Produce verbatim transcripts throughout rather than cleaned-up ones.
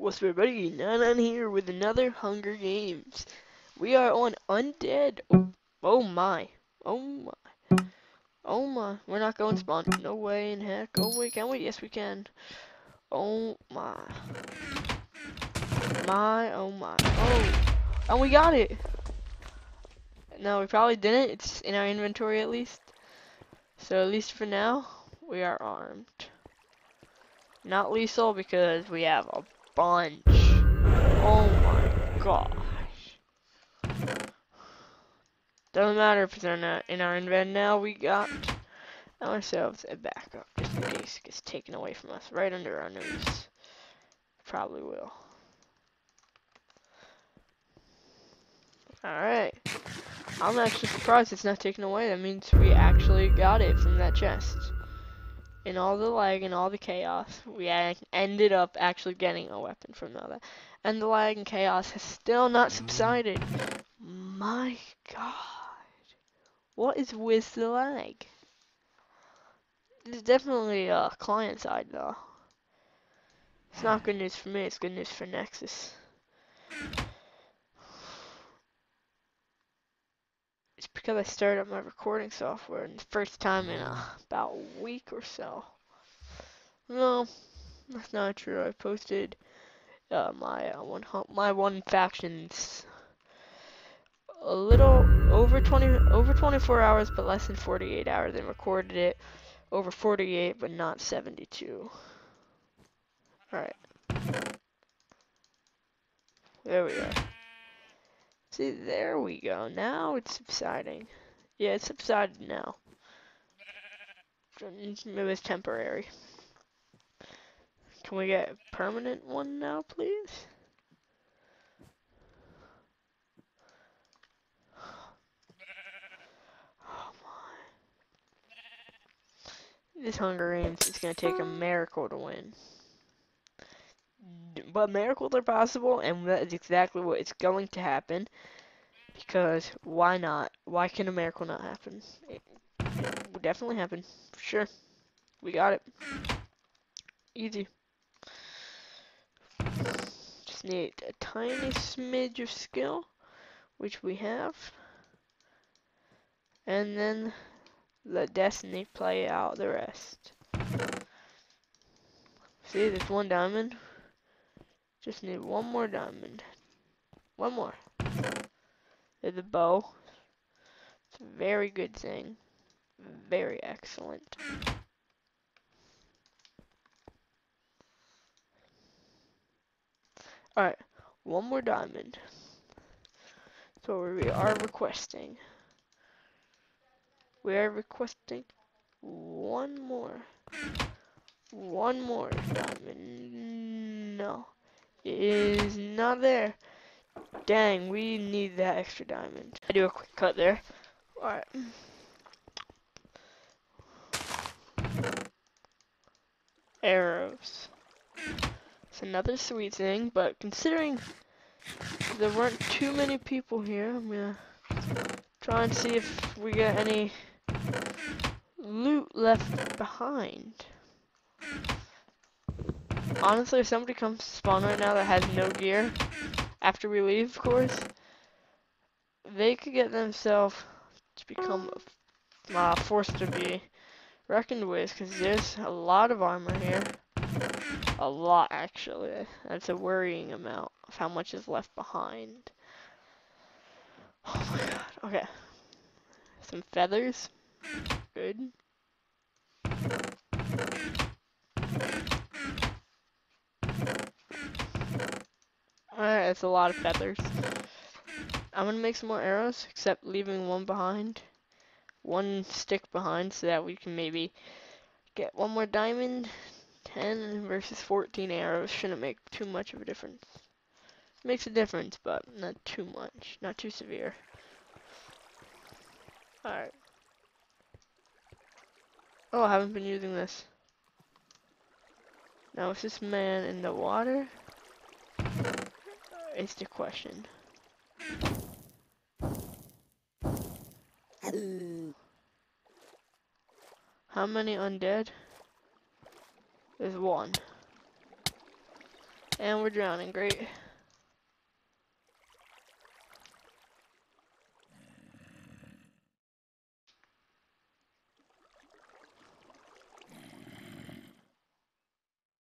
What's up, everybody? Nanan here with another Hunger Games. We are on Undead. Oh, oh my. Oh my. Oh my. We're not going spawn. No way in heck. Oh wait, can we? Yes, we can. Oh my. My, oh my. Oh. And we got it. No, we probably didn't. It's in our inventory at least. So at least for now, we are armed. Not lethal because we have a bunch. Oh my gosh. Doesn't matter if they're not in our invent now. We got ourselves a backup just in case it gets taken away from us right under our nose. Probably will. Alright. I'm actually surprised it's not taken away. That means we actually got it from that chest. In all the lag and all the chaos, we ended up actually getting a weapon from that. And the lag and chaos has still not subsided. My god. What is with the lag? It's definitely uh, client side though. It's not good news for me, it's good news for Nexus. It's because I started up my recording software and the first time in uh, about a week or so. No, that's not true. I posted uh, my uh, one my one factions a little over twenty over twenty-four hours, but less than forty-eight hours. They recorded it over forty-eight, but not seventy-two. All right, there we go. See, there we go. Now it's subsiding. Yeah, it's subsided now. It was temporary. Can we get a permanent one now, please? Oh my. This Hunger Games is going to take a miracle to win. But miracles are possible, and that's exactly what it's going to happen. Because why not? Why can a miracle not happen? It will definitely happen. For sure. We got it. Easy. Just need a tiny smidge of skill, which we have. And then let destiny play out the rest. See, there's one diamond. Just need one more diamond. One more. There's a bow. It's a very good thing. Very excellent. Alright. One more diamond. So we are requesting. We are requesting one more. One more diamond. No. It is not there. Dang, we need that extra diamond. I do a quick cut there. Alright. Arrows. It's another sweet thing, but considering there weren't too many people here, I'm gonna try and see if we get any loot left behind. Honestly, if somebody comes to spawn right now that has no gear, after we leave, of course, they could get themselves to become uh, forced to be reckoned with, because there's a lot of armor here. A lot, actually. That's a worrying amount of how much is left behind. Oh my god, okay. Some feathers. Good. Alright, that's a lot of feathers. I'm gonna make some more arrows, except leaving one behind. One stick behind, so that we can maybe get one more diamond. ten versus fourteen arrows shouldn't make too much of a difference. It makes a difference, but not too much. Not too severe. Alright. Oh, I haven't been using this. Now, is this man in the water? It's the question. How many undead? There's one. And we're drowning, great.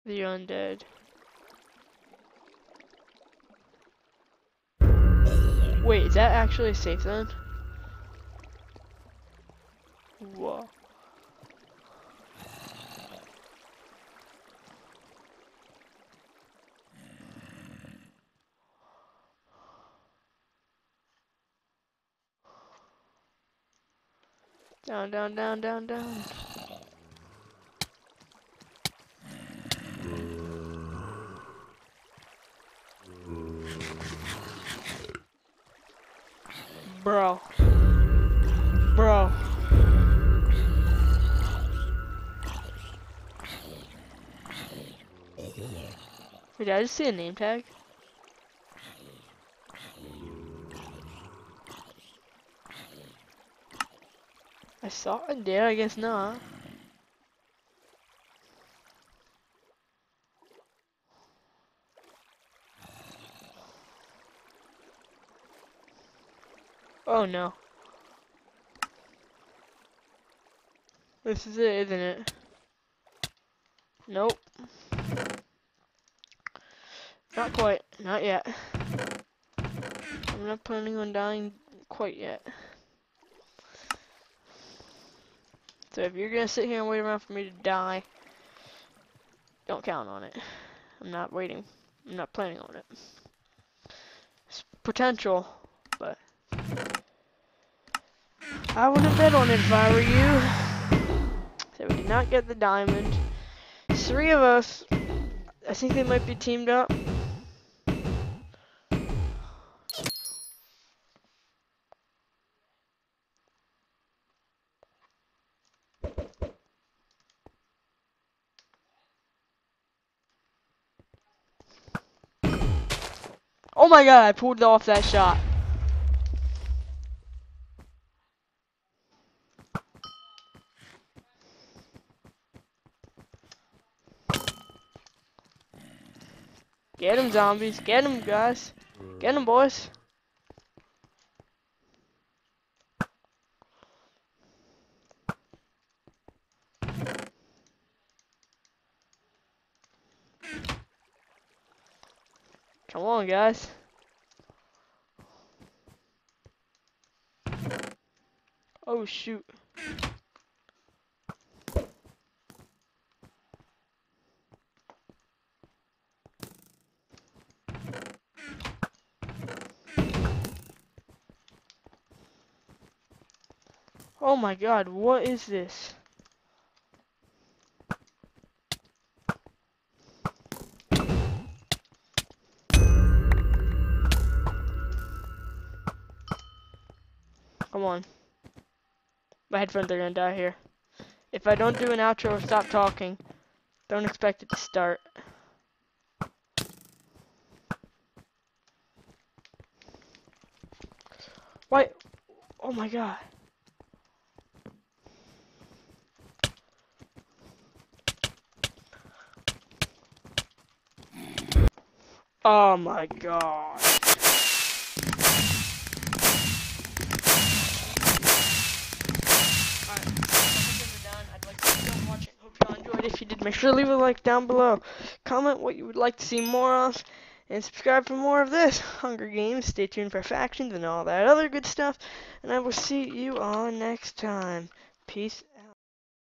The undead. Wait, is that actually safe then? Whoa. Down, down, down, down, down. Bro. Bro. Wait, did I just see a name tag? I saw it there, I guess not. Oh no. This is it, isn't it? Nope. Not quite. Not yet. I'm not planning on dying quite yet. So if you're gonna sit here and wait around for me to die, don't count on it. I'm not waiting. I'm not planning on it. It's potential, but I wouldn't bet on it if I were you. So we did not get the diamond. Three of us. I think they might be teamed up. Oh my god, I pulled off that shot. Get him, zombies. Get him, guys. Get him, boys. Come on, guys. Oh, shoot. Oh my god, what is this? Come on. My headphones are gonna die here. If I don't do an outro or stop talking, don't expect it to start. Why? Oh my god. Oh my god. Alright, so done. I'd like to thank you for watching. Hope you all enjoyed. If you did, make sure to leave a like down below. Comment what you would like to see more of. And subscribe for more of this Hunger Games. Stay tuned for factions and all that other good stuff. And I will see you all next time. Peace out.